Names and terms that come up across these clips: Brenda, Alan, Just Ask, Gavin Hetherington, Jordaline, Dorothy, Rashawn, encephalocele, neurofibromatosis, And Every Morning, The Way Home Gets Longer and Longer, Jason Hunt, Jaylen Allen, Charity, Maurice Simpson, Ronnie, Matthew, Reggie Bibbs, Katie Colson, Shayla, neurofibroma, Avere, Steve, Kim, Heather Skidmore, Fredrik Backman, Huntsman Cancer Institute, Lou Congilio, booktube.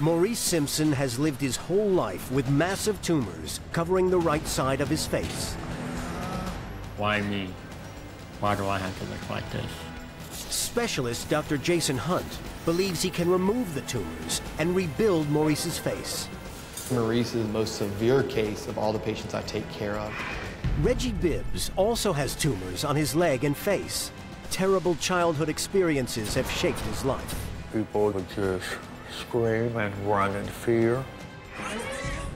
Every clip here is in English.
Maurice Simpson has lived his whole life with massive tumors covering the right side of his face. Why me? Why do I have to look like this? Specialist Dr. Jason Hunt believes he can remove the tumors and rebuild Maurice's face. Maurice is the most severe case of all the patients I take care of. Reggie Bibbs also has tumors on his leg and face. Terrible childhood experiences have shaped his life. People would just scream and run in fear.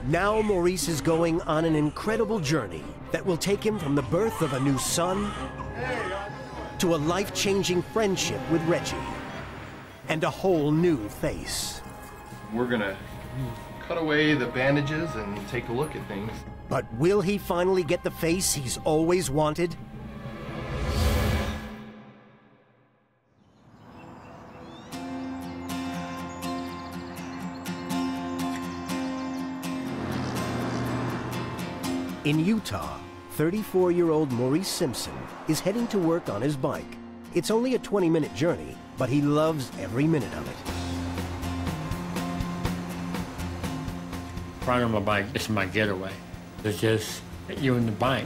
Now Maurice is going on an incredible journey that will take him from the birth of a new son to a life-changing friendship with Reggie and a whole new face. We're gonna cut away the bandages and take a look at things. But will he finally get the face he's always wanted? In Utah, 34-year-old Maurice Simpson is heading to work on his bike. It's only a 20-minute journey, but he loves every minute of it. Riding on my bike is my getaway. It's just you and the bike.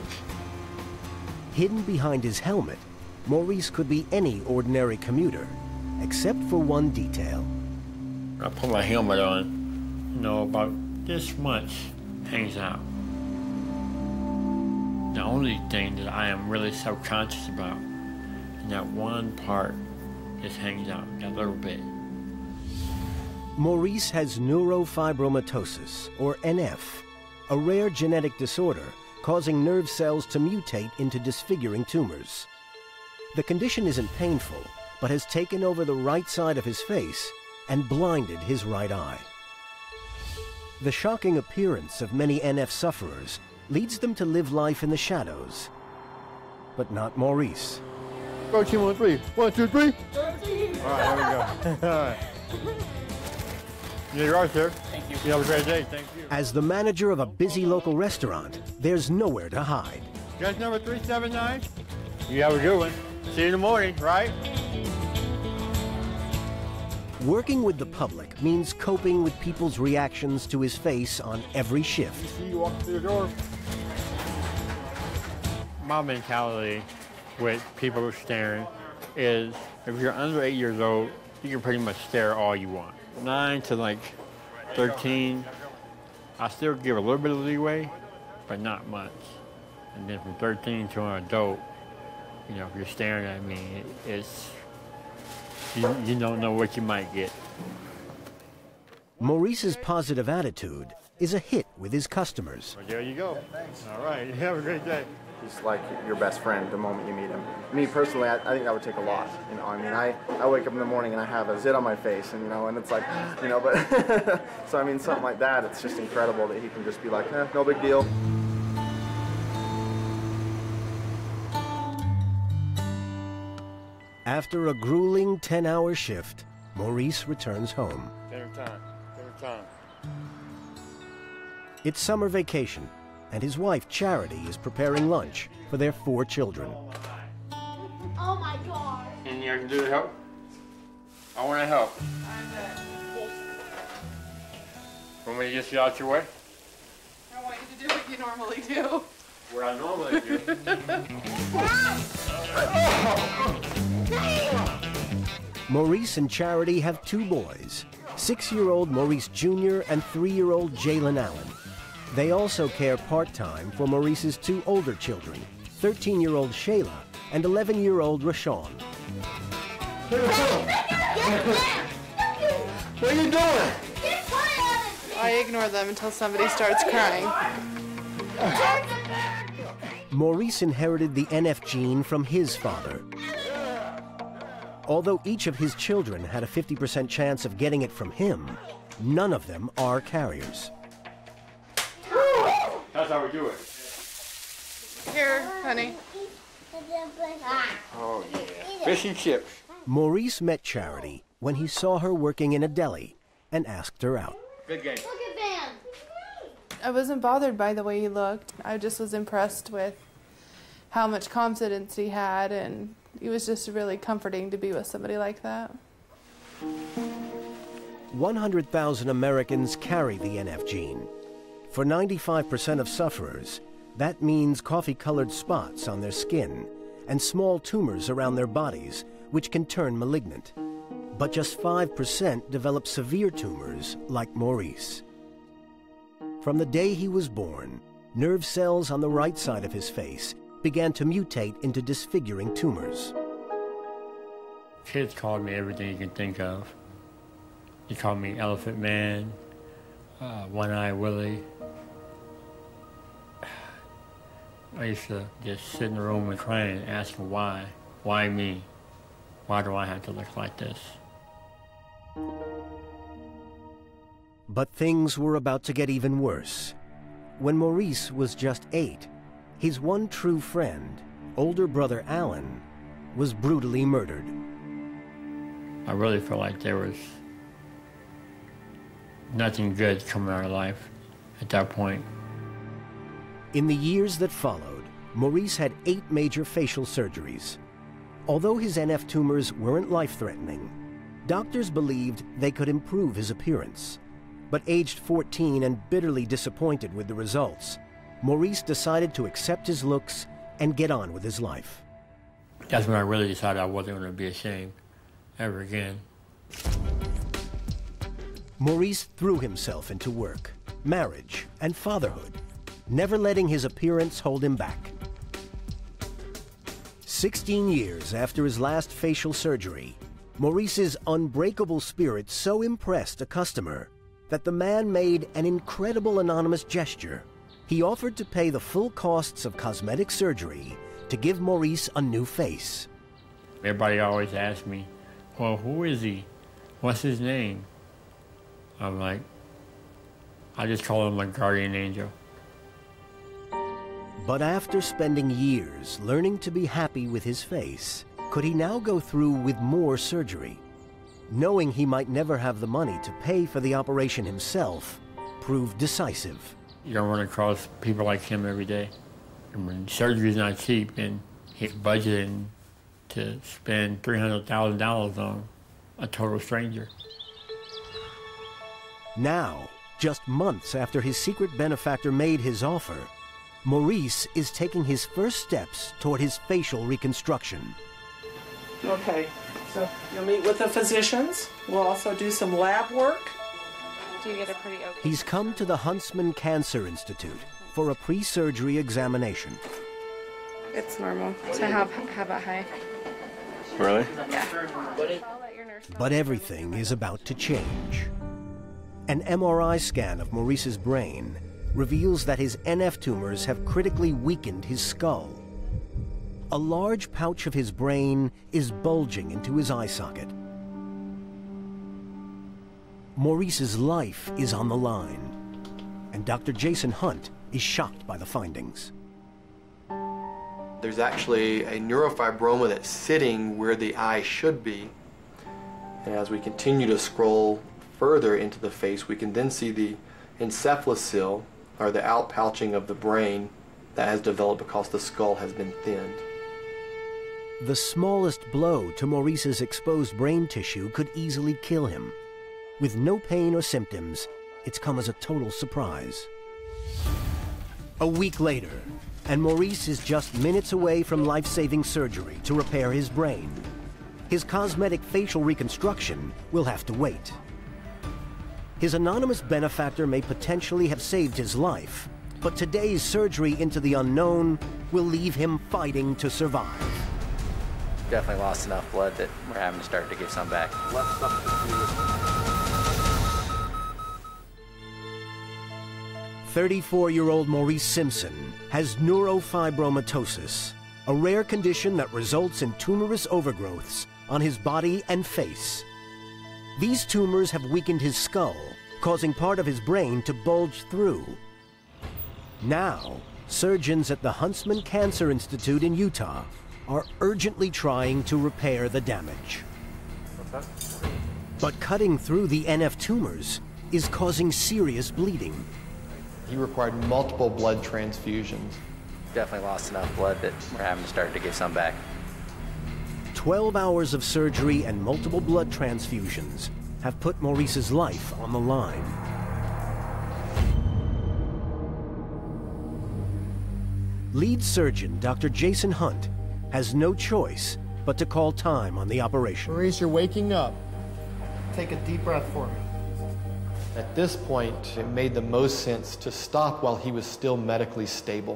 Hidden behind his helmet, Maurice could be any ordinary commuter, except for one detail. I put my helmet on, you know, about this much hangs out. The only thing that I am really self-conscious about, and that one part just hangs out a little bit. Maurice has neurofibromatosis, or NF, a rare genetic disorder causing nerve cells to mutate into disfiguring tumors. The condition isn't painful, but has taken over the right side of his face and blinded his right eye. The shocking appearance of many NF sufferers leads them to live life in the shadows, but not Maurice. Go team on three. One, two, three. Go team. All right, there we go. All right. Yeah, you're right there. Thank you. You have a great day. Thank you. As the manager of a busy local restaurant, there's nowhere to hide. Judge number 379. You have a good one. See you in the morning, right? Working with the public means coping with people's reactions to his face on every shift. You walk through the door. My mentality with people staring is, if you're under 8 years old, you can pretty much stare all you want. 9 to like 13, I still give a little bit of leeway, but not much. And then from 13 to an adult, you know, if you're staring at me, it's, you don't know what you might get. Maurice's positive attitude is a hit with his customers. Well, there you go. Thanks. All right, you have a great day. He's like your best friend the moment you meet him. Me personally, I think that would take a lot. You know, I mean, I wake up in the morning and I have a zit on my face, and you know, and it's like, you know, but so I mean, something like that. It's just incredible that he can just be like, eh, no big deal. After a grueling 10-hour shift, Maurice returns home. Dinner time. Dinner time. It's summer vacation, and his wife, Charity, is preparing lunch for their 4 children. Oh my God. And you can do the help? I want to help. Want me to get you out your way? I want you to do what you normally do. What I normally do? Maurice and Charity have 2 boys, 6-year-old Maurice Jr. and 3-year-old Jaylen Allen. They also care part-time for Maurice's 2 older children, 13-year-old Shayla and 11-year-old Rashawn. What are you doing? I ignore them until somebody starts crying. Maurice inherited the NF gene from his father. Although each of his children had a 50% chance of getting it from him, none of them are carriers. That's how we do it. Here, honey. Oh, yeah. Fish and chips. Maurice met Charity when he saw her working in a deli and asked her out. Good game. Look at Van. I wasn't bothered by the way he looked. I just was impressed with how much confidence he had, and it was just really comforting to be with somebody like that. 100,000 Americans carry the NF gene. For 95% of sufferers, that means coffee-colored spots on their skin and small tumors around their bodies, which can turn malignant. But just 5% develop severe tumors like Maurice. From the day he was born, nerve cells on the right side of his face began to mutate into disfiguring tumors. Kids called me everything you can think of. He called me Elephant Man, One-Eyed Willie. I used to just sit in the room and cry and ask him why. Why me? Why do I have to look like this? But things were about to get even worse. When Maurice was just 8, his one true friend, older brother Alan, was brutally murdered. I really felt like there was nothing good coming out of life at that point. In the years that followed, Maurice had 8 major facial surgeries. Although his NF tumors weren't life-threatening, doctors believed they could improve his appearance. But aged 14 and bitterly disappointed with the results, Maurice decided to accept his looks and get on with his life. That's when I really decided I wasn't going to be ashamed ever again. Maurice threw himself into work, marriage, and fatherhood, never letting his appearance hold him back. 16 years after his last facial surgery, Maurice's unbreakable spirit so impressed a customer that the man made an incredible anonymous gesture. He offered to pay the full costs of cosmetic surgery to give Maurice a new face. Everybody always asks me, well, who is he? What's his name? I'm like, I just call him my guardian angel. But after spending years learning to be happy with his face, could he now go through with more surgery? Knowing he might never have the money to pay for the operation himself proved decisive. You don't run across people like him every day. And when surgery's not cheap and he's budgeting to spend $300,000 on a total stranger. Now, just months after his secret benefactor made his offer, Maurice is taking his first steps toward his facial reconstruction. Okay. So you'll meet with the physicians. We'll also do some lab work. Do you get a pretty okay? He's come to the Huntsman Cancer Institute for a pre-surgery examination. It's normal to have a high. Really? Yeah. But everything is about to change. An MRI scan of Maurice's brain reveals that his NF tumors have critically weakened his skull. A large pouch of his brain is bulging into his eye socket. Maurice's life is on the line, and Dr. Jason Hunt is shocked by the findings. There's actually a neurofibroma that's sitting where the eye should be. And as we continue to scroll further into the face, we can then see the encephalocele, or the outpouching of the brain, that has developed because the skull has been thinned. The smallest blow to Maurice's exposed brain tissue could easily kill him. With no pain or symptoms, it's come as a total surprise. A week later, and Maurice is just minutes away from life-saving surgery to repair his brain. His cosmetic facial reconstruction will have to wait. His anonymous benefactor may potentially have saved his life, but today's surgery into the unknown will leave him fighting to survive. Definitely lost enough blood that we're having to start to give some back. Left 34-year-old Maurice Simpson has neurofibromatosis, a rare condition that results in tumorous overgrowths on his body and face. These tumors have weakened his skull, causing part of his brain to bulge through. Now, surgeons at the Huntsman Cancer Institute in Utah are urgently trying to repair the damage. But cutting through the NF tumors is causing serious bleeding. He required multiple blood transfusions. Definitely lost enough blood that we're having to start to give some back. 12 hours of surgery and multiple blood transfusions have put Maurice's life on the line. Lead surgeon Dr. Jason Hunt has no choice but to call time on the operation. Maurice, you're waking up. Take a deep breath for me. At this point, it made the most sense to stop while he was still medically stable.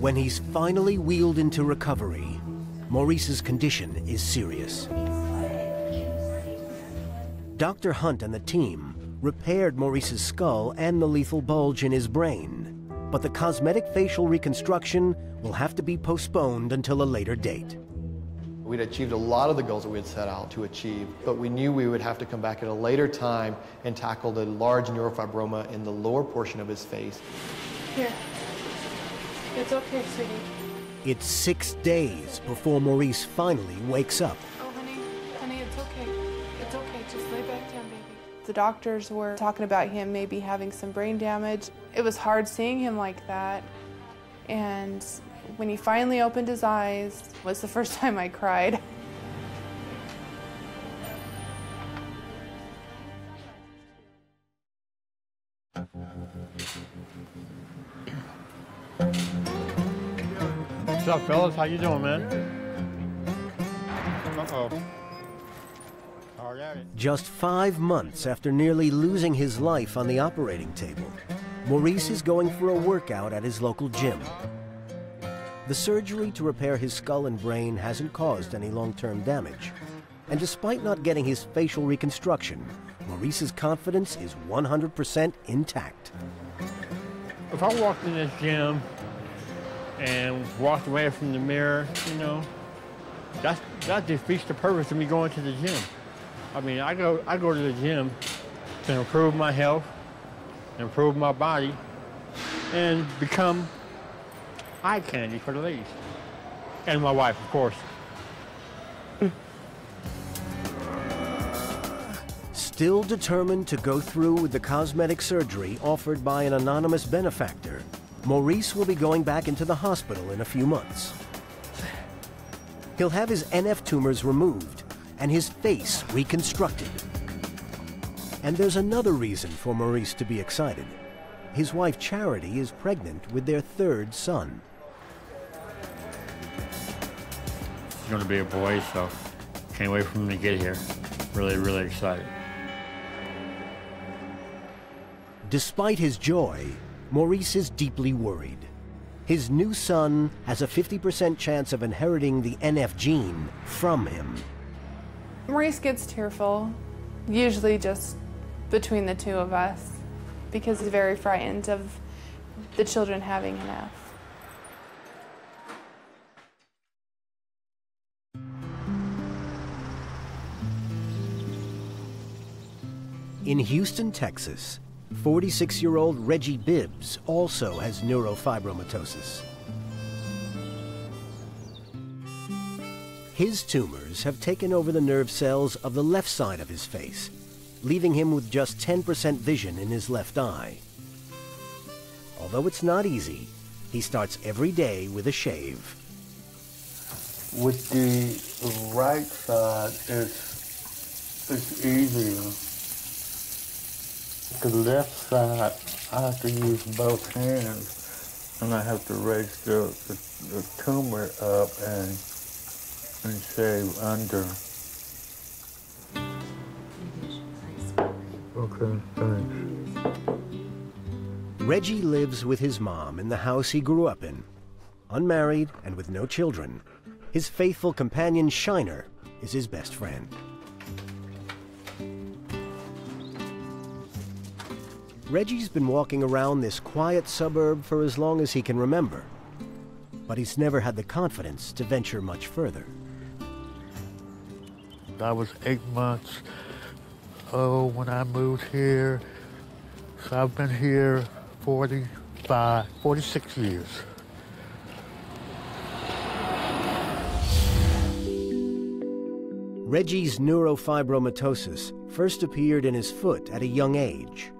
When he's finally wheeled into recovery, Maurice's condition is serious. Dr. Hunt and the team repaired Maurice's skull and the lethal bulge in his brain, but the cosmetic facial reconstruction will have to be postponed until a later date. We'd achieved a lot of the goals that we had set out to achieve, but we knew we would have to come back at a later time and tackle the large neurofibroma in the lower portion of his face. Here. It's okay, sweetie. It's 6 days before Maurice finally wakes up. Oh, honey. Honey, it's okay. It's okay. Just lay back down, baby. The doctors were talking about him maybe having some brain damage. It was hard seeing him like that, and when he finally opened his eyes, it was the first time I cried. What's up, fellas? How you doing, man? Uh-oh. All right. Just 5 months after nearly losing his life on the operating table, Maurice is going for a workout at his local gym. The surgery to repair his skull and brain hasn't caused any long-term damage. And despite not getting his facial reconstruction, Maurice's confidence is 100% intact. If I walked in this gym and walked away from the mirror, you know, that defeats the purpose of me going to the gym. I mean, I go to the gym to improve my health, improve my body, and become eye candy for the ladies. And my wife, of course. Still determined to go through with the cosmetic surgery offered by an anonymous benefactor, Maurice will be going back into the hospital in a few months. He'll have his NF tumors removed and his face reconstructed. And there's another reason for Maurice to be excited. His wife, Charity, is pregnant with their third son. It's going to be a boy, so can't wait for him to get here. Really, really excited. Despite his joy, Maurice is deeply worried. His new son has a 50% chance of inheriting the NF gene from him. Maurice gets tearful, usually just between the two of us, because he's very frightened of the children having NF. In Houston, Texas, 46-year-old Reggie Bibbs also has neurofibromatosis. His tumors have taken over the nerve cells of the left side of his face, leaving him with just 10% vision in his left eye. Although it's not easy, he starts every day with a shave. With the right side, it's easier. The left side, I have to use both hands, and I have to raise the tumor up and shave under. Okay, thanks. Reggie lives with his mom in the house he grew up in, unmarried and with no children. His faithful companion, Shiner, is his best friend. Reggie's been walking around this quiet suburb for as long as he can remember, but he's never had the confidence to venture much further. I was 8 months old when I moved here, so I've been here 46 years. Reggie's neurofibromatosis first appeared in his foot at a young age.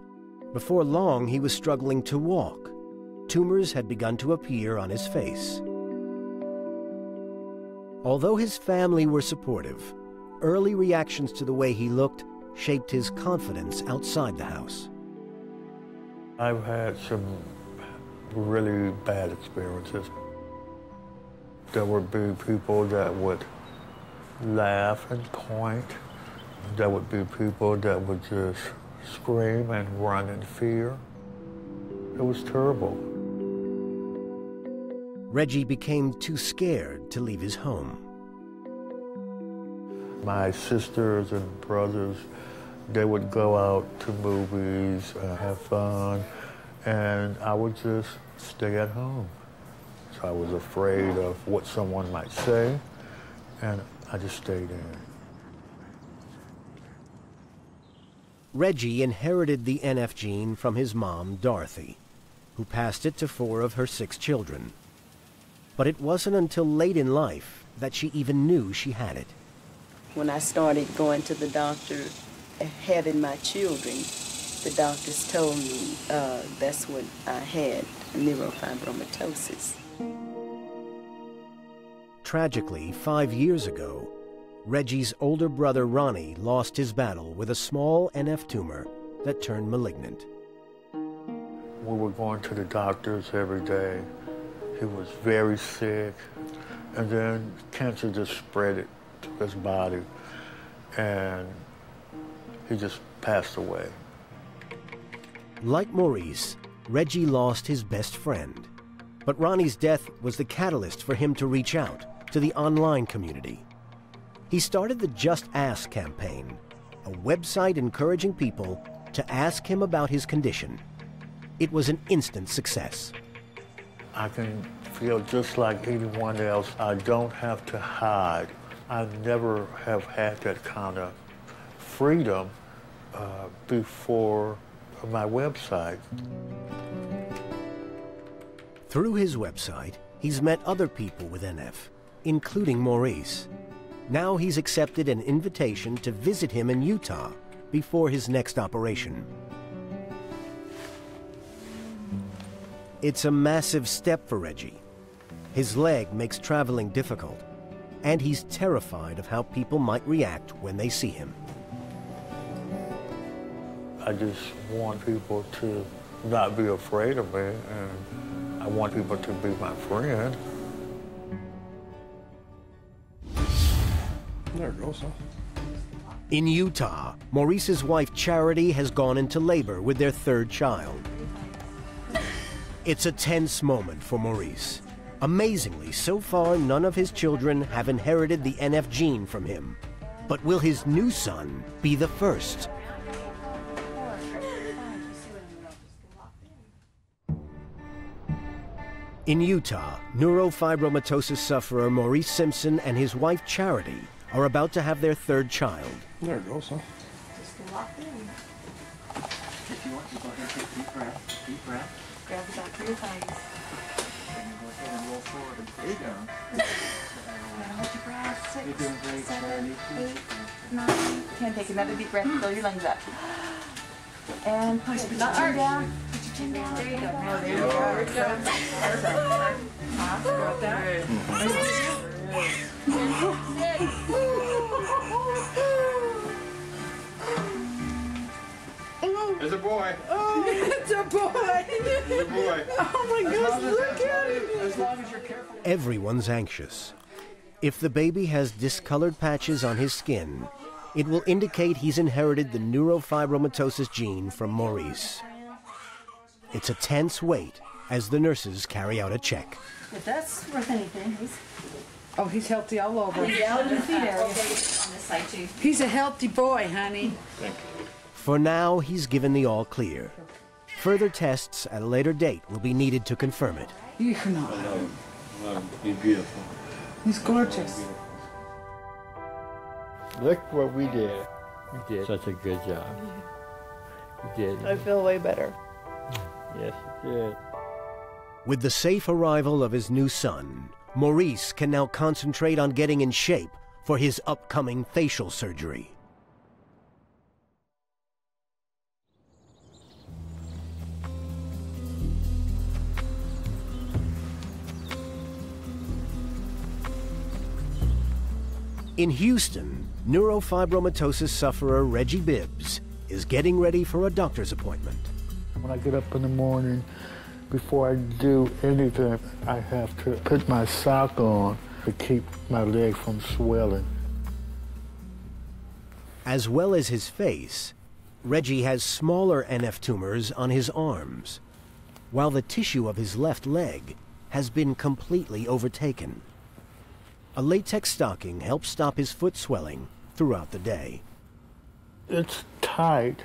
Before long, he was struggling to walk. Tumors had begun to appear on his face. Although his family were supportive, early reactions to the way he looked shaped his confidence outside the house. I've had some really bad experiences. There would be people that would laugh and point. There would be people that would just scream and run in fear. It was terrible. Reggie became too scared to leave his home. My sisters and brothers, they would go out to movies, have fun, and I would just stay at home. So I was afraid of what someone might say, and I just stayed in. Reggie inherited the NF gene from his mom, Dorothy, who passed it to 4 of her 6 children. But it wasn't until late in life that she even knew she had it. When I started going to the doctor, having my children, the doctors told me that's when I had neurofibromatosis. Tragically, 5 years ago, Reggie's older brother Ronnie lost his battle with a small NF tumor that turned malignant. We were going to the doctors every day. He was very sick, and then cancer just spread it to his body, and he just passed away. Like Maurice, Reggie lost his best friend. But Ronnie's death was the catalyst for him to reach out to the online community. He started the Just Ask campaign, a website encouraging people to ask him about his condition. It was an instant success. I can feel just like anyone else. I don't have to hide. I never have had that kind of freedom before my website. Through his website, he's met other people with NF, including Maurice. Now he's accepted an invitation to visit him in Utah before his next operation. It's a massive step for Reggie. His leg makes traveling difficult, and he's terrified of how people might react when they see him. I just want people to not be afraid of me, and I want people to be my friend. There it goes, huh? In Utah, Maurice's wife Charity has gone into labor with their 3rd child. It's a tense moment for Maurice. Amazingly, so far, none of his children have inherited the NF gene from him. But will his new son be the first? In Utah, neurofibromatosis sufferer Maurice Simpson and his wife Charity are about to have their 3rd child. There it goes, huh? Just lock in. If you want to go ahead, take deep breath. Grab the back of your thighs. And you go ahead and roll forward and push down. And hold your breath. 6, 7, 8, 9. And take another deep breath, fill your lungs up. And push your chin down. There you go. Oh, there you go. It's a boy. Oh, it's a boy. It's a boy. Oh my gosh, look at him. As long as you're careful. Everyone's anxious. If the baby has discolored patches on his skin, it will indicate he's inherited the neurofibromatosis gene from Maurice. It's a tense wait as the nurses carry out a check. If that's worth anything, he's... Oh, he's healthy all over. He's out in the feet area. On this side, too. He's a healthy boy, honey. Thank you. For now, he's given the all clear. Further tests at a later date will be needed to confirm it. You're not. I love him. I love him. He's beautiful. He's gorgeous. Look what we did. We did such a good job. Yeah. We did. I feel way better. Yes, it did. With the safe arrival of his new son, Maurice can now concentrate on getting in shape for his upcoming facial surgery. In Houston, neurofibromatosis sufferer Reggie Bibbs is getting ready for a doctor's appointment. When I get up in the morning, before I do anything, I have to put my sock on to keep my leg from swelling. As well as his face, Reggie has smaller NF tumors on his arms, while the tissue of his left leg has been completely overtaken. A latex stocking helps stop his foot swelling throughout the day. It's tight,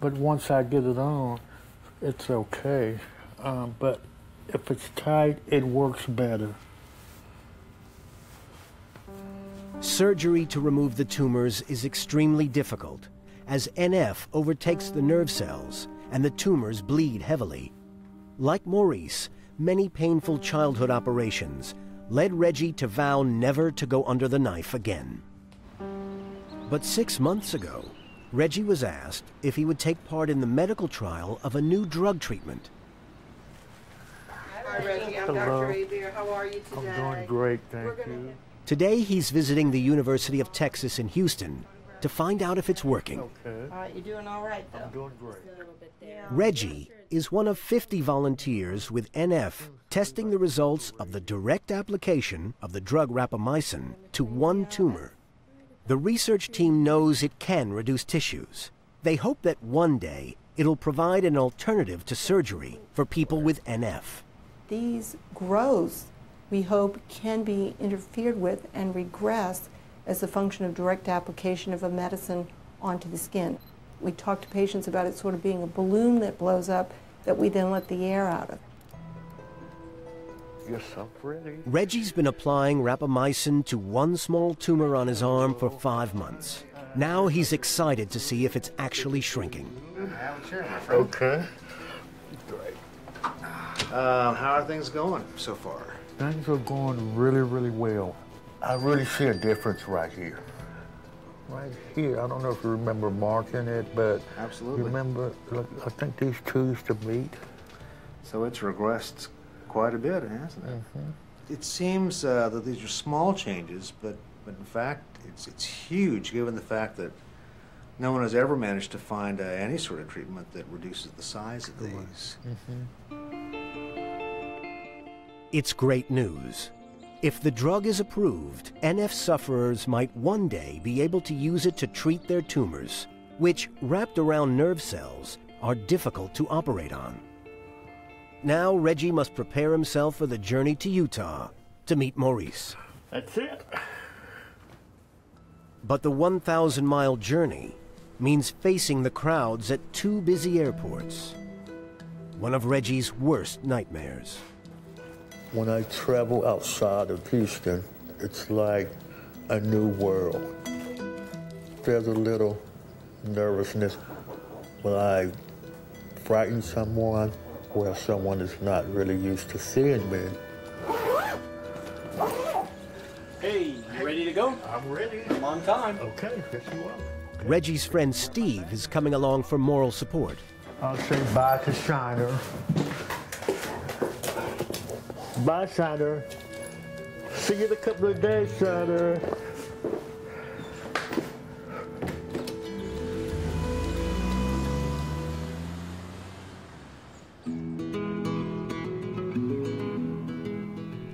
but once I get it on, it's okay. But if it's tight, it works better. Surgery to remove the tumors is extremely difficult, as NF overtakes the nerve cells and the tumors bleed heavily. Like Maurice, many painful childhood operations led Reggie to vow never to go under the knife again. But 6 months ago, Reggie was asked if he would take part in the medical trial of a new drug treatment. Hi, Reggie. I'm Dr. Avere. How are you today? I'm doing great, thank you. Today, he's visiting the University of Texas in Houston to find out if it's working. Okay. All right, you're doing all right, though. I'm doing great. Reggie is one of 50 volunteers with NF testing the results of the direct application of the drug rapamycin to one tumor. The research team knows it can reduce tissues. They hope that one day it'll provide an alternative to surgery for people with NF. These growths, we hope, can be interfered with and regressed as a function of direct application of a medicine onto the skin. We talk to patients about it sort of being a balloon that blows up that we then let the air out of. You're so pretty. Reggie's been applying rapamycin to one small tumor on his arm for 5 months. Now he's excited to see if it's actually shrinking. Okay. Great. How are things going so far? Things are going really, really well. I really see a difference right here. Right here. I don't know if you remember marking it, but absolutely. You remember, look, I think these two used to meet. So it's regressed quite a bit, hasn't it? Mm-hmm. It seems that these are small changes, but in fact, it's huge, given the fact that no one has ever managed to find any sort of treatment that reduces the size of these. Mm-hmm. It's great news. If the drug is approved, NF sufferers might one day be able to use it to treat their tumors, which, wrapped around nerve cells, are difficult to operate on. Now Reggie must prepare himself for the journey to Utah to meet Maurice. That's it. But the 1,000-mile journey means facing the crowds at two busy airports, one of Reggie's worst nightmares. When I travel outside of Houston, it's like a new world. There's a little nervousness when I frighten someone where someone is not really used to seeing me. Hey, you ready to go? I'm ready. I'm on time. Okay, yes you are. Reggie's friend Steve is coming along for moral support. I'll say bye to Shiner. Bye, Shiner. See you in a couple of days, Shiner.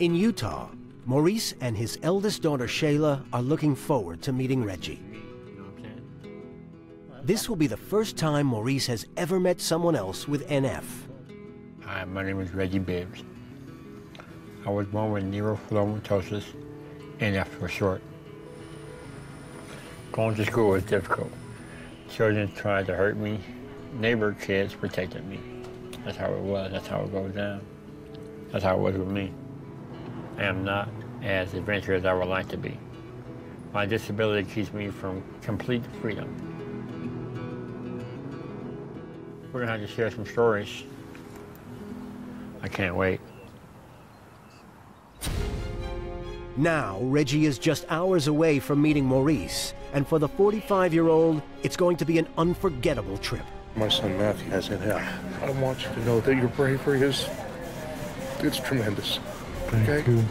In Utah, Maurice and his eldest daughter, Shayla, are looking forward to meeting Reggie. This will be the first time Maurice has ever met someone else with NF. Hi, my name is Reggie Bibbs. I was born with neurofibromatosis, NF for short. Going to school was difficult. Children tried to hurt me. Neighbor kids protected me. That's how it was. That's how it goes down. That's how it was with me. I am not as adventurous as I would like to be. My disability keeps me from complete freedom. We're gonna have to share some stories. I can't wait. Now, Reggie is just hours away from meeting Maurice, and for the 45-year-old, it's going to be an unforgettable trip. My son Matthew has it out. I want you to know that your bravery is, it's tremendous. Thank you.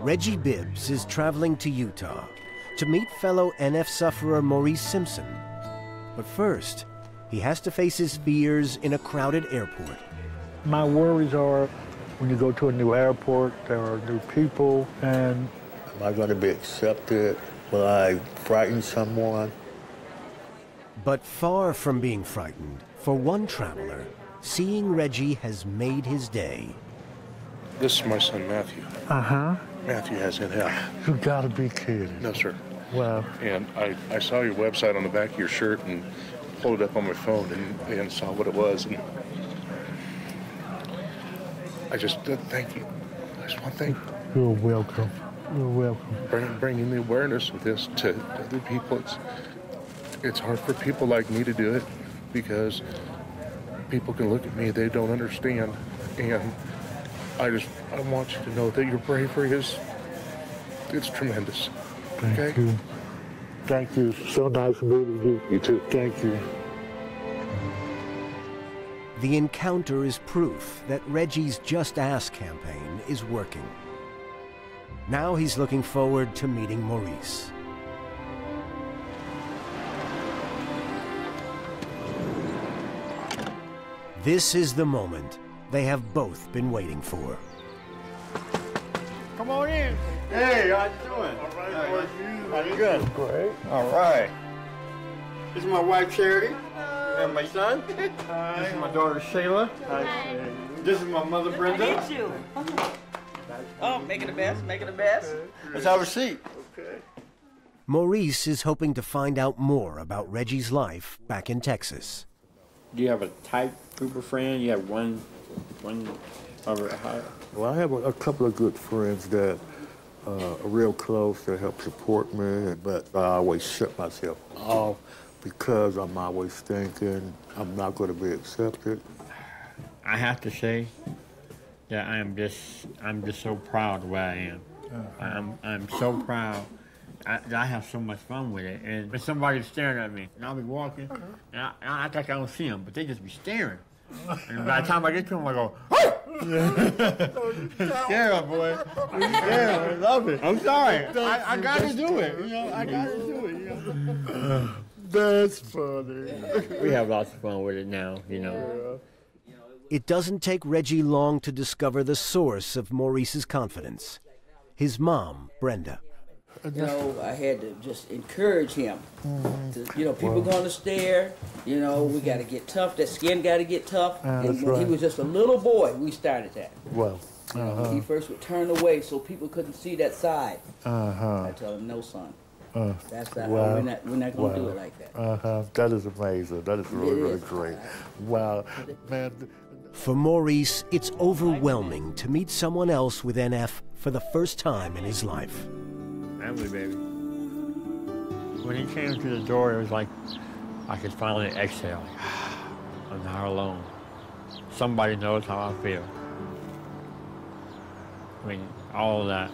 Reggie Bibbs is traveling to Utah to meet fellow NF sufferer Maurice Simpson. But first, he has to face his fears in a crowded airport. My worries are when you go to a new airport, there are new people, and am I going to be accepted? Will I frighten someone? But far from being frightened, for one traveler, seeing Reggie has made his day. This is my son, Matthew. Uh-huh. Matthew has NF. You gotta be kidding. No, sir. Wow. And I saw your website on the back of your shirt and pulled it up on my phone and saw what it was. And I just thank you. I just want to thank you. You're welcome. You're welcome. Bringing the awareness of this to other people. It's hard for people like me to do it because people can look at me, they don't understand. And I want you to know that your bravery it's tremendous. Thank you. Thank you. So nice meeting you. You too. Thank you. The encounter is proof that Reggie's Just Ask campaign is working. Now he's looking forward to meeting Maurice. This is the moment they have both been waiting for. Come on in. Hey, how you doing? All right, how are you? I'm good. Great. All right. This is my wife, Charity. Hello. And my son. Hi. This is my daughter, Shayla. Hi. This is my mother, Brenda. I need you. Oh, making the best, making the best. Okay. Let's have a seat. Okay. Maurice is hoping to find out more about Reggie's life back in Texas. Do you have a tight group of friends? You have one over high? Well, I have a couple of good friends that are real close that help support me, but I always shut myself off because I'm always thinking I'm not going to be accepted. I have to say that I'm just so proud of where I am. I'm so proud. I have so much fun with it, and if somebody's staring at me, and I'll be walking, and I act like I don't see them, but they just be staring. And by the time I get to them, I go, oh! Scare them, boy. Yeah, I love it. I'm sorry. I gotta do it. You know, I gotta do it. You know? That's funny. We have lots of fun with it now, you know. Yeah. It doesn't take Reggie long to discover the source of Maurice's confidence. His mom, Brenda. You know, I had to just encourage him. To, you know, people gonna stare. You know, we gotta get tough. That skin gotta get tough. And when he was just a little boy, we started that. Well, he first would turn away so people couldn't see that side. I tell him, no, son. That's not. Wow. We're not gonna do it like that. That is amazing. That is really, really great. Wow, man. For Maurice, it's overwhelming to meet someone else with NF for the first time in his life. Family, baby. When he came through the door, it was like I could finally exhale. I'm not alone. Somebody knows how I feel. I mean, all that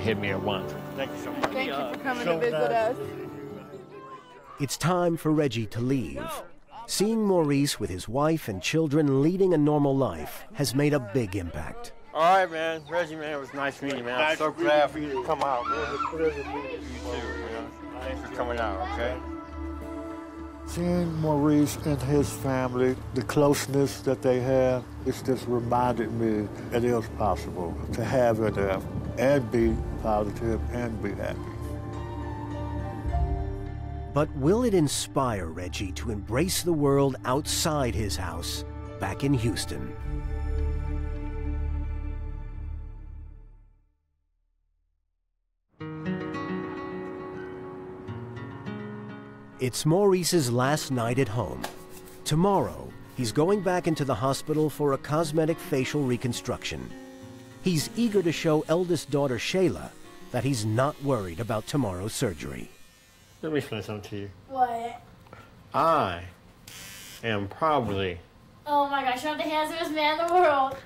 hit me at once. Thank you so much. Thank you for coming to visit us. It's time for Reggie to leave. Seeing Maurice with his wife and children leading a normal life has made a big impact. All right, man. Reggie, man, it was nice meeting you, man. I'm so glad for you to come out, man. You too, man. Thanks for coming out, okay? Seeing Maurice and his family, the closeness that they have, it's just reminded me it is possible to have NF and be positive and be happy. But will it inspire Reggie to embrace the world outside his house back in Houston? It's Maurice's last night at home. Tomorrow, he's going back into the hospital for a cosmetic facial reconstruction. He's eager to show eldest daughter Shayla that he's not worried about tomorrow's surgery. Let me explain something to you. What? I am probably... Oh my gosh, you're the handsomest man in the world.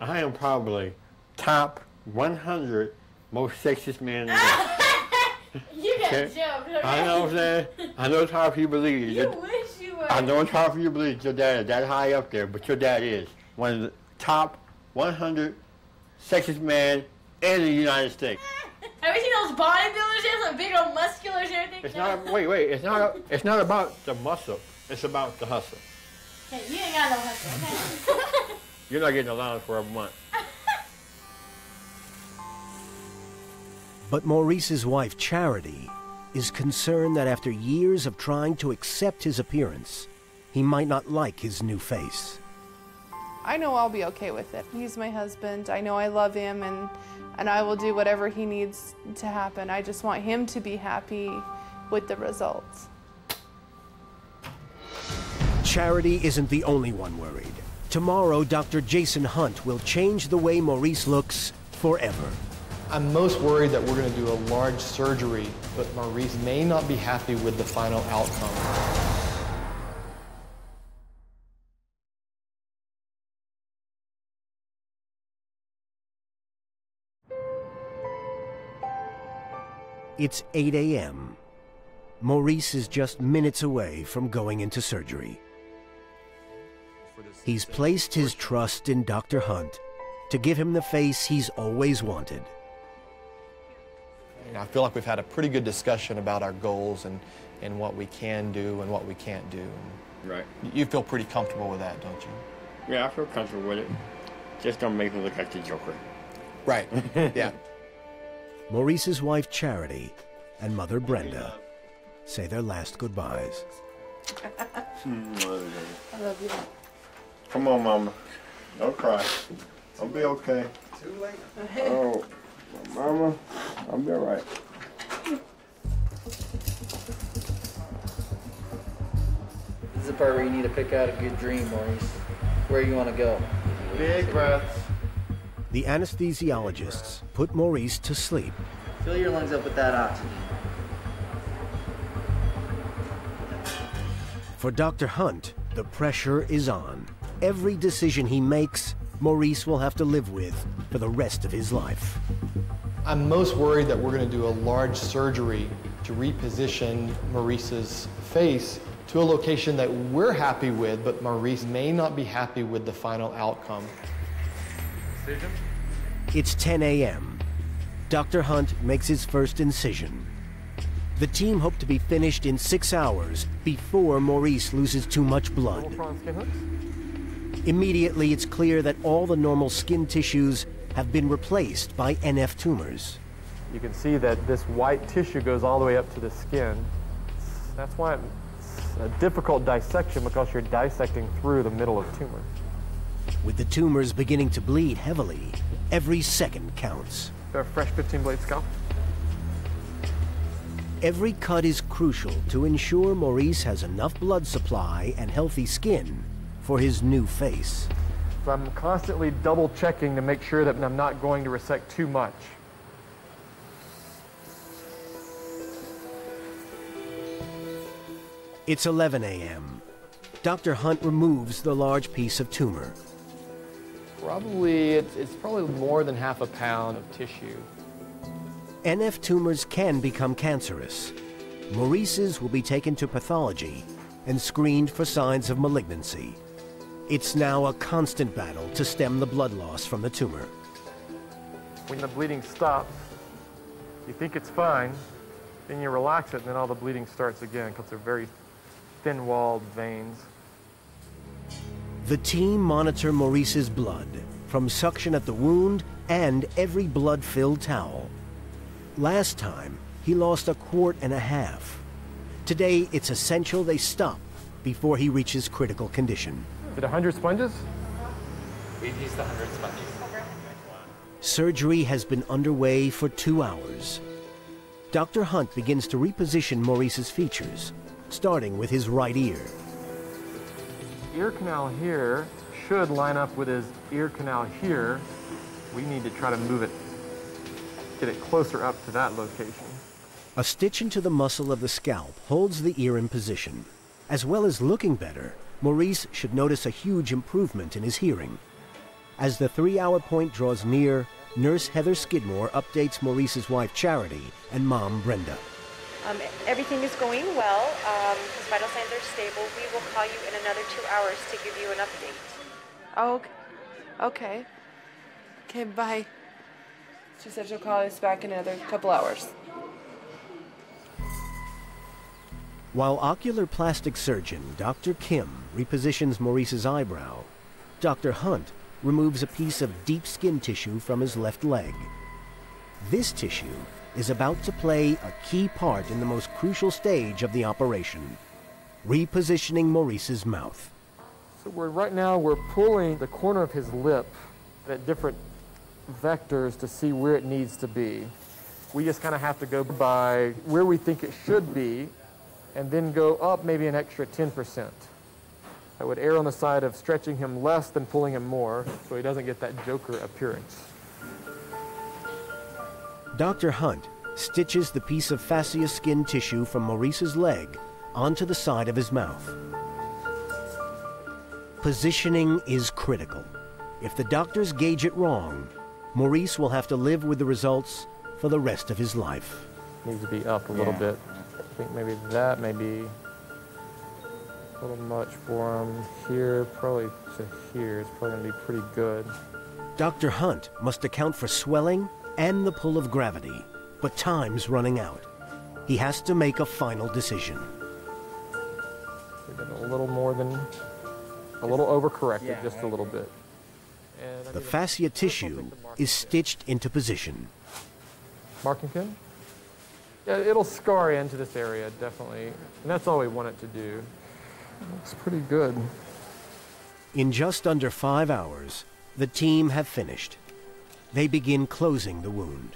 I am probably top 100 most sexiest man in the world. You got a joke, okay? I know what I'm saying. I know it's hard for you to believe. You wish you were. I know it's hard for you to believe your dad is that high up there, but your dad is one of the top 100 sexiest man in the United States. Have you seen those bodybuilders? They have some big old musculars and everything. It's not. Wait. It's not about the muscle. It's about the hustle. Hey, you ain't got no hustle. Okay? You're not getting allowance for a month. But Maurice's wife, Charity, is concerned that after years of trying to accept his appearance, he might not like his new face. I know I'll be okay with it. He's my husband. I know I love him, and I will do whatever he needs to happen. I just want him to be happy with the results. Charity isn't the only one worried. Tomorrow, Dr. Jason Hunt will change the way Maurice looks forever. I'm most worried that we're going to do a large surgery, but Maurice may not be happy with the final outcome. It's 8 a.m. Maurice is just minutes away from going into surgery. He's placed his trust in Dr. Hunt to give him the face he's always wanted. I feel like we've had a pretty good discussion about our goals and what we can do and what we can't do. Right. You feel pretty comfortable with that, don't you? Yeah, I feel comfortable with it. Just don't make me look like the Joker. Right, yeah. Maurice's wife, Charity, and mother, Brenda, say their last goodbyes. I love you. Come on, Mama. Don't cry. I'll be okay. Too late. Oh, Mama, I'll be all right. This is the part where you need to pick out a good dream, Maurice. Where you want to go. Big breaths. The anesthesiologists put Maurice to sleep. Fill your lungs up with that oxygen. For Dr. Hunt, the pressure is on. Every decision he makes, Maurice will have to live with for the rest of his life. I'm most worried that we're going to do a large surgery to reposition Maurice's face to a location that we're happy with, but Maurice may not be happy with the final outcome. It's 10 a.m. Dr. Hunt makes his first incision. The team hoped to be finished in 6 hours before Maurice loses too much blood. Immediately, it's clear that all the normal skin tissues have been replaced by NF tumors. You can see that this white tissue goes all the way up to the skin. That's why it's a difficult dissection, because you're dissecting through the middle of tumor. With the tumors beginning to bleed heavily, every second counts. A fresh 15-blade scalp. Every cut is crucial to ensure Maurice has enough blood supply and healthy skin for his new face. So I'm constantly double-checking to make sure that I'm not going to resect too much. It's 11 a.m. Dr. Hunt removes the large piece of tumor. Probably, it's probably more than half a pound of tissue. NF tumors can become cancerous. Maurice's will be taken to pathology and screened for signs of malignancy. It's now a constant battle to stem the blood loss from the tumor. When the bleeding stops, you think it's fine, then you relax it, and then all the bleeding starts again, because they're very thin-walled veins. The team monitor Maurice's blood from suction at the wound and every blood-filled towel. Last time, he lost 1.5 quarts. Today, it's essential they stop before he reaches critical condition. Did 100 sponges? We've used 100 sponges. Surgery has been underway for 2 hours. Dr. Hunt begins to reposition Maurice's features, starting with his right ear. Ear canal here should line up with his ear canal here. We need to try to move it, get it closer up to that location. A stitch into the muscle of the scalp holds the ear in position. As well as looking better, Maurice should notice a huge improvement in his hearing. As the 3-hour point draws near, nurse Heather Skidmore updates Maurice's wife, Charity, and mom, Brenda. Everything is going well. His vital signs are stable. We will call you in another 2 hours to give you an update. Oh, Okay. Okay, bye. She said she'll call us back in another couple hours. While ocular plastic surgeon Dr. Kim repositions Maurice's eyebrow, Dr. Hunt removes a piece of deep skin tissue from his left leg. This tissue is about to play a key part in the most crucial stage of the operation, repositioning Maurice's mouth. So right now we're pulling the corner of his lip at different vectors to see where it needs to be. We just kind of have to go by where we think it should be and then go up maybe an extra 10%. I would err on the side of stretching him less than pulling him more so he doesn't get that Joker appearance. Dr. Hunt stitches the piece of fascia skin tissue from Maurice's leg onto the side of his mouth. Positioning is critical. If the doctors gauge it wrong, Maurice will have to live with the results for the rest of his life. Needs to be up a little bit. I think maybe that may be a little much for him. Here, probably to here, it's probably gonna be pretty good. Dr. Hunt must account for swelling and the pull of gravity, but time's running out. He has to make a final decision. We did a little more than, a little overcorrected, just a little bit. And the fascia tissue is stitched into position. Marking pin? Yeah, it'll scar into this area, definitely. And that's all we want it to do. Looks pretty good. In just under 5 hours, the team have finished. They begin closing the wound.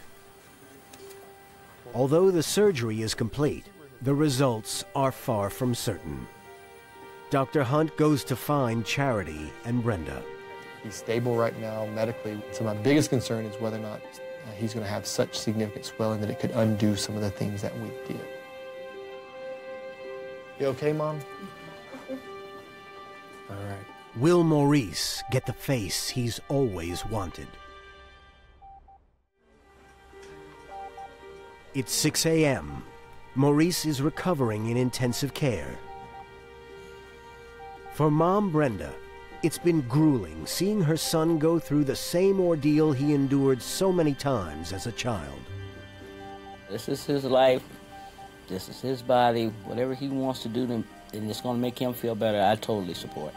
Although the surgery is complete, the results are far from certain. Dr. Hunt goes to find Charity and Brenda. He's stable right now medically, so my biggest concern is whether or not he's going to have such significant swelling that it could undo some of the things that we did. You okay, Mom? All right. Will Maurice get the face he's always wanted? It's 6 a.m. Maurice is recovering in intensive care. For Mom Brenda, it's been grueling seeing her son go through the same ordeal he endured so many times as a child. This is his life. This is his body. Whatever he wants to do, then it's going to make him feel better, I totally support.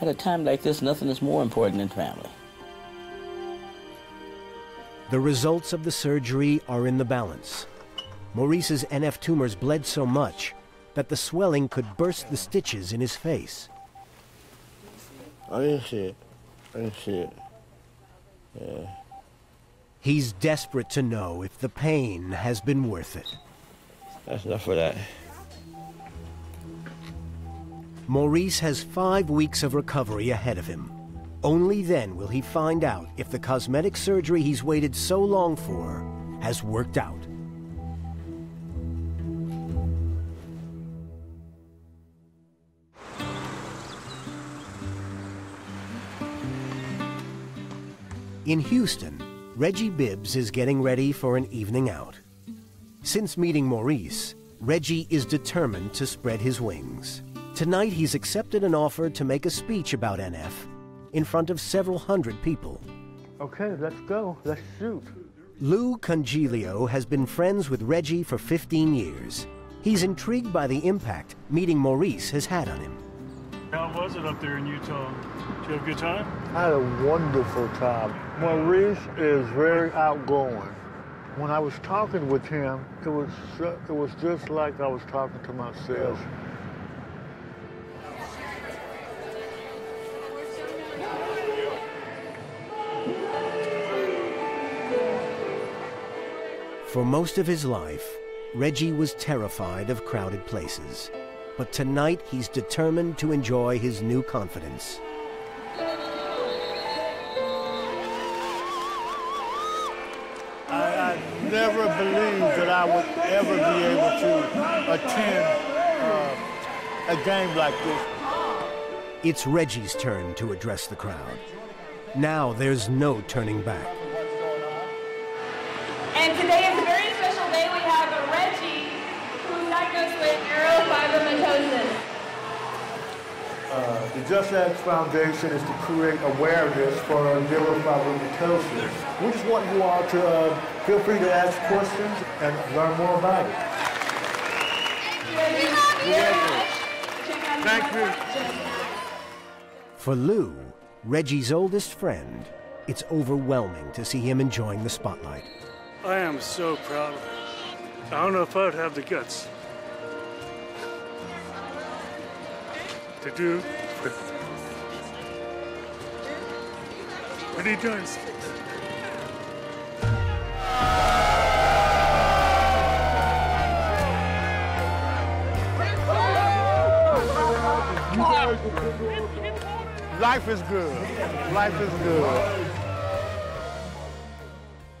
At a time like this, nothing is more important than family. The results of the surgery are in the balance. Maurice's NF tumors bled so much that the swelling could burst the stitches in his face. I didn't see it. I didn't see it. Yeah. He's desperate to know if the pain has been worth it. That's enough for that. Maurice has 5 weeks of recovery ahead of him. Only then will he find out if the cosmetic surgery he's waited so long for has worked out. In Houston, Reggie Bibbs is getting ready for an evening out. Since meeting Maurice, Reggie is determined to spread his wings. Tonight, he's accepted an offer to make a speech about NF in front of several hundred people. Okay, let's go, let's shoot. Lou Congilio has been friends with Reggie for 15 years. He's intrigued by the impact meeting Maurice has had on him. How was it up there in Utah? Did you have a good time? I had a wonderful time. Maurice is very outgoing. When I was talking with him, it was just like I was talking to myself. For most of his life, Reggie was terrified of crowded places. But tonight, he's determined to enjoy his new confidence. I never believed that I would ever be able to attend a game like this. It's Reggie's turn to address the crowd. Now there's no turning back. And today is a very special day. We have a Reggie who's diagnosed with neurofibromatosis. The Just Ask Foundation is to create awareness for neurofibromatosis. We just want you all to feel free to ask questions and learn more about it. Thank you. For Lou, Reggie's oldest friend, it's overwhelming to see him enjoying the spotlight. I am so proud of him. I don't know if I'd have the guts to do what he does. Life is good. Life is good.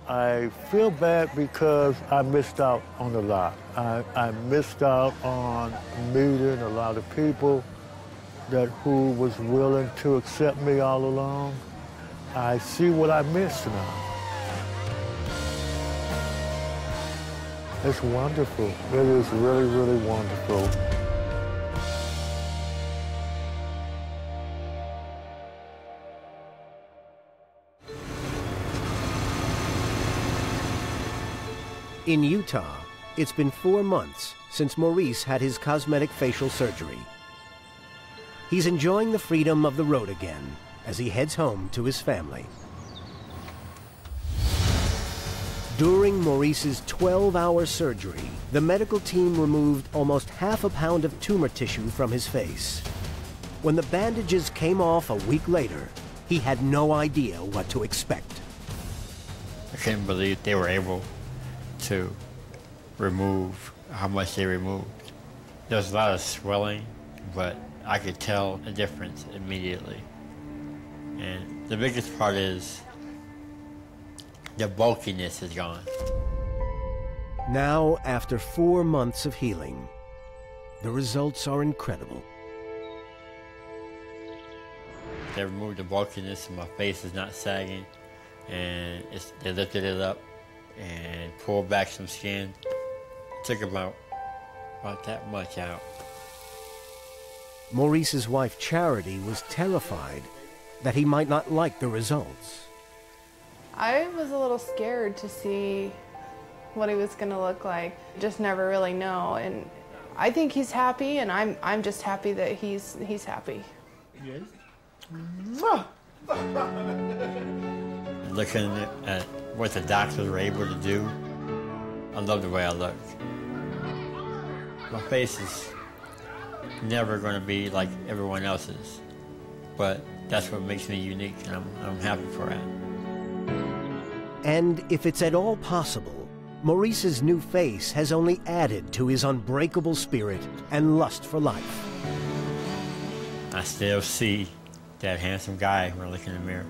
I feel bad because I missed out on a lot. I missed out on meeting a lot of people who was willing to accept me all along. I see what I missed now. It's wonderful. It is really, really wonderful. In Utah, it's been 4 months since Maurice had his cosmetic facial surgery. He's enjoying the freedom of the road again as he heads home to his family. During Maurice's 12-hour surgery, the medical team removed almost half a pound of tumor tissue from his face. When the bandages came off a week later, he had no idea what to expect. I couldn't believe they were able to remove how much they removed. There was a lot of swelling, but I could tell a difference immediately. And the biggest part is the bulkiness is gone. Now, after 4 months of healing, the results are incredible. They removed the bulkiness and my face is not sagging, and they lifted it up and pulled back some skin. It took about that much out. Maurice's wife, Charity, was terrified that he might not like the results. I was a little scared to see what he was gonna look like. Just never really know. And I think he's happy, and I'm just happy that he's happy. Yes. Looking at what the doctors were able to do, I love the way I look. My face is never going to be like everyone else's, but that's what makes me unique, and I'm happy for it. And if it's at all possible, Maurice's new face has only added to his unbreakable spirit and lust for life. I still see that handsome guy when I look in the mirror.